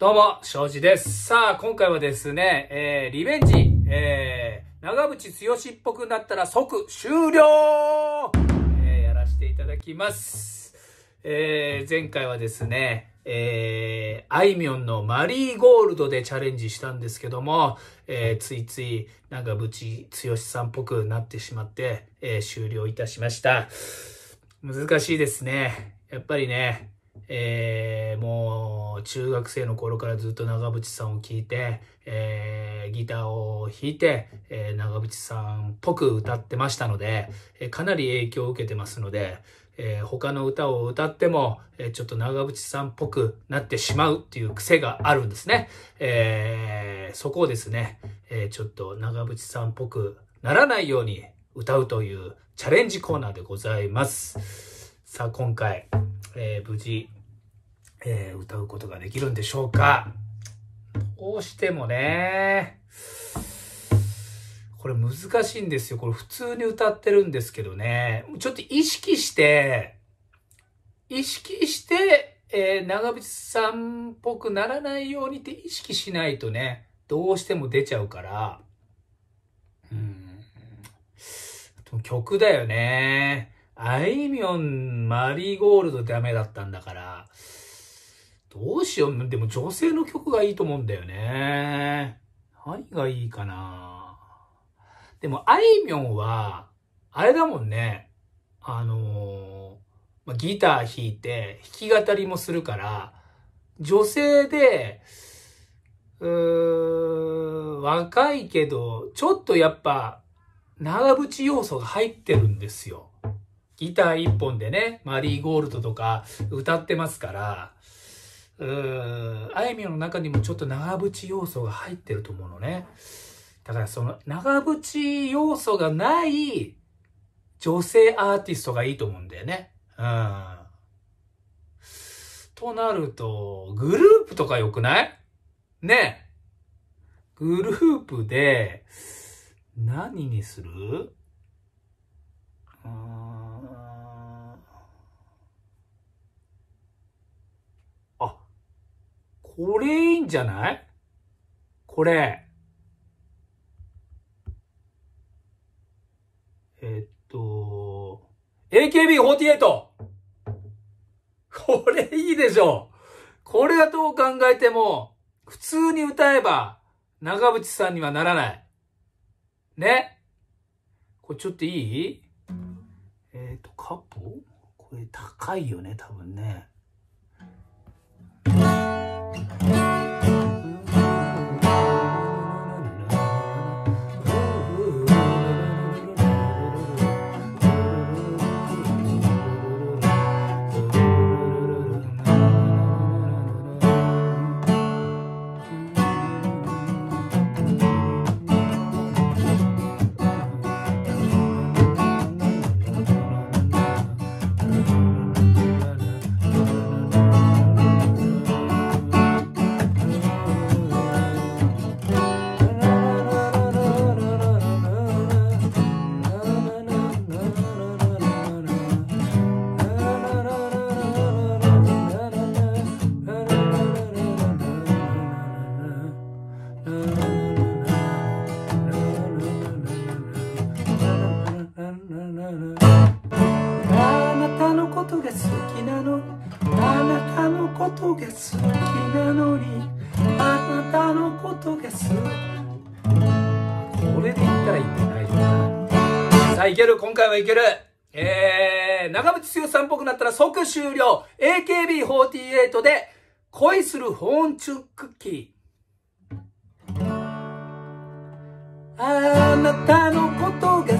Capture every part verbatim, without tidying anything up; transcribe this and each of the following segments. どうも、庄司です。さあ、今回はですね、えー、リベンジ、えー、長渕剛っぽくなったら即終了、えー、やらせていただきます。えー、前回はですね、えー、あいみょんのマリーゴールドでチャレンジしたんですけども、えー、ついつい長渕剛さんっぽくなってしまって、えー、終了いたしました。難しいですね。やっぱりね、えー、もう中学生の頃からずっと長渕さんを聴いて、えー、ギターを弾いて、えー、長渕さんっぽく歌ってましたので、えー、かなり影響を受けてますので、えー、他の歌を歌っても、えー、ちょっと長渕さんっぽくなってしまうっていう癖があるんですね。えー、そこをですね、えー、ちょっと長渕さんっぽくならないように歌うというチャレンジコーナーでございます。さあ、今回、えー、無事、えー、歌うことができるんでしょうか。どうしてもね、これ難しいんですよ。これ普通に歌ってるんですけどね、ちょっと意識して意識して、えー、長渕さんっぽくならないようにって意識しないとね、どうしても出ちゃうから。うん、曲だよね。あいみょん、マリーゴールドダメだったんだから、どうしよう。でも女性の曲がいいと思うんだよね。何がいいかな。でもあいみょんは、あれだもんね。あの、ギター弾いて弾き語りもするから、女性で、うーん、若いけど、ちょっとやっぱ、長渕要素が入ってるんですよ。ギター一本でね、マリーゴールドとか歌ってますから、うーん、あいみょんの中にもちょっと長渕要素が入ってると思うのね。だからその長渕要素がない女性アーティストがいいと思うんだよね。うん。となると、グループとか良くない?ね。グループで、何にする?これいいんじゃない？これ。えっと、エーケービーフォーティーエイト！ これいいでしょ。これはどう考えても、普通に歌えば、長渕さんにはならない。ね。これちょっといい？えっと、カポ？これ高いよね、多分ね。いける、今回はいける。えー、長渕剛さんっぽくなったら即終了。エーケービーフォーティーエイト で恋するホーンチュックキー。あなたのことが好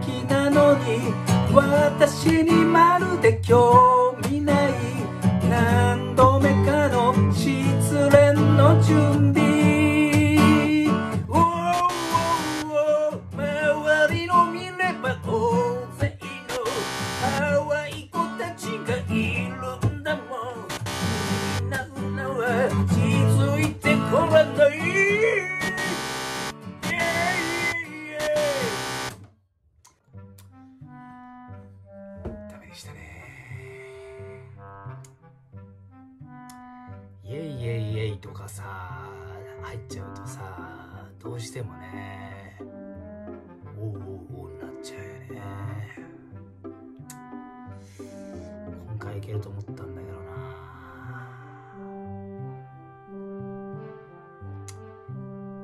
きなのに、私にまるで興味ない。何度目かの失恋の準備。いえいえいえ位とかさ入っちゃうとさ、どうしてもね、おうおうおうになっちゃうよね。今回いけると思ったんだけどな、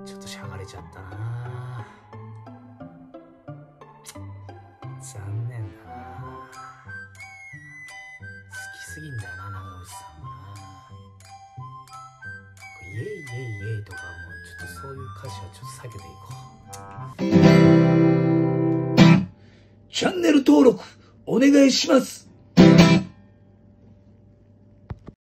ちょっとしゃがれちゃったな、残念だな。好きすぎんだよな、長渕さんが。イエイイエイイエイとか、もうちょっとそういう歌詞はちょっと避けていこう。チャンネル登録お願いします。